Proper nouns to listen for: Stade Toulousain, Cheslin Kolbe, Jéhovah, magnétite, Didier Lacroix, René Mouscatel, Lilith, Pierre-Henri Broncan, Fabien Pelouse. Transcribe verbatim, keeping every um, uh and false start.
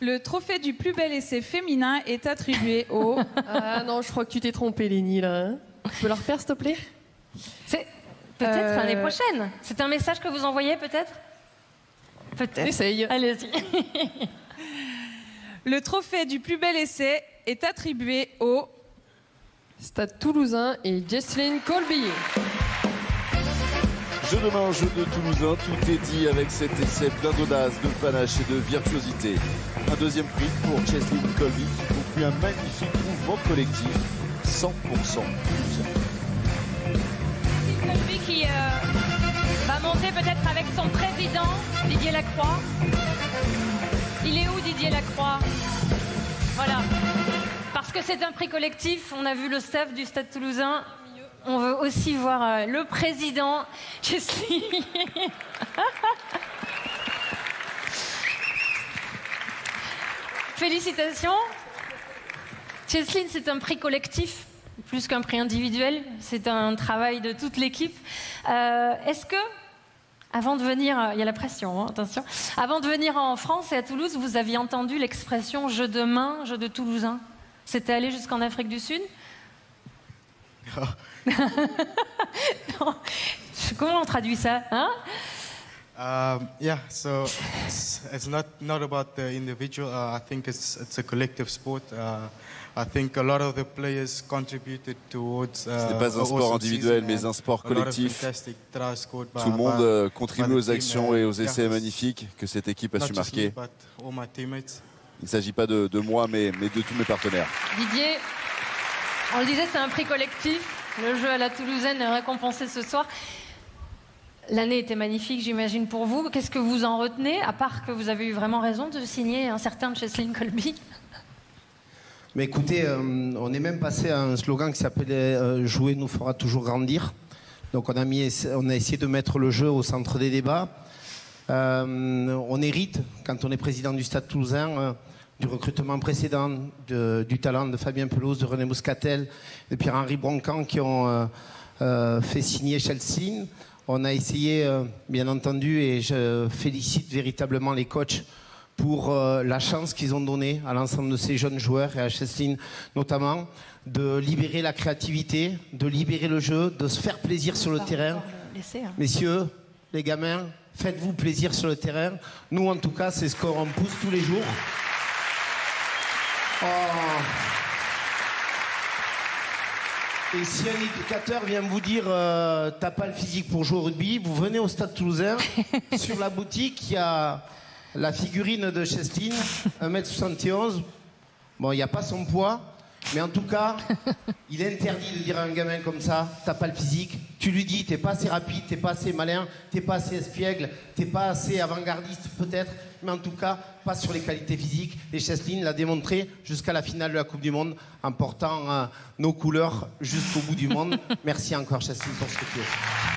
Le trophée du plus bel essai féminin est attribué au... Ah non, je crois que tu t'es trompée, Lénie, là. Tu peux la refaire, s'il te plaît? Peut-être euh... l'année prochaine. C'est un message que vous envoyez, peut-être? Peut-être. Essaye. Allez-y. Le trophée du plus bel essai est attribué au... Stade Toulousain et Cheslin Kolbe. Jeu de main, jeu de Toulousain, tout est dit avec cet essai plein d'audace, de panache et de virtuosité. Un deuxième prix pour Cheslin Kolbe qui conclut un magnifique mouvement collectif, cent pour cent plus. Kolbe qui euh, va monter peut-être avec son président, Didier Lacroix. Il est où Didier Lacroix? Voilà. Parce que c'est un prix collectif, on a vu le staff du Stade Toulousain. On veut aussi voir le président, Cheslin. Félicitations. Cheslin, c'est un prix collectif, plus qu'un prix individuel. C'est un travail de toute l'équipe. Euh, est-ce que, avant de venir, il y a la pression, hein, attention. Avant de venir en France et à Toulouse, vous aviez entendu l'expression « jeu de main, jeu de Toulousain ». C'était allé jusqu'en Afrique du Sud ? Non. Comment on traduit ça, hein? Um, yeah, so it's, it's not not about the individual. Uh, I think it's it's a collective sport. Uh, I think a lot of the players contributed towards. Uh, Ce n'est pas un sport individuel, mais un sport collectif. Tout le monde contribue aux actions et aux essais magnifiques que cette équipe a su marquer. Il ne s'agit pas de, de moi, mais, mais de tous mes partenaires. Didier. On le disait, c'est un prix collectif. Le jeu à la Toulousaine est récompensé ce soir. L'année était magnifique, j'imagine, pour vous. Qu'est-ce que vous en retenez, à part que vous avez eu vraiment raison de signer un certain Cheslin Kolbe? Mais écoutez, euh, on est même passé à un slogan qui s'appelait euh, « Jouer nous fera toujours grandir ». Donc on a, mis, on a essayé de mettre le jeu au centre des débats. Euh, on hérite, quand on est président du Stade Toulousain, euh, du recrutement précédent, de, du talent de Fabien Pelouse, de René Mouscatel, de Pierre-Henri Broncan qui ont euh, euh, fait signer Cheslin. On a essayé, euh, bien entendu, et je félicite véritablement les coachs pour euh, la chance qu'ils ont donnée à l'ensemble de ces jeunes joueurs, et à Cheslin notamment, de libérer la créativité, de libérer le jeu, de se faire plaisir sur le terrain. Laisser, hein. Messieurs, les gamins, faites-vous plaisir sur le terrain. Nous, en tout cas, c'est ce qu'on pousse tous les jours. Oh. Et si un éducateur vient vous dire euh, t'as pas le physique pour jouer au rugby, vous venez au Stade Toulousain. Sur la boutique, il y a la figurine de Cheslin, un mètre soixante et onze. Bon, il n'y a pas son poids, mais en tout cas, il est interdit de dire à un gamin comme ça t'as pas le physique. Tu lui dis t'es pas assez rapide, t'es pas assez malin, t'es pas assez espiègle, t'es pas assez avant-gardiste peut-être. Mais en tout cas, pas sur les qualités physiques. Et Cheslin l'a démontré jusqu'à la finale de la Coupe du Monde, en portant euh, nos couleurs jusqu'au bout du monde. Merci encore, Cheslin, pour ce que tu es.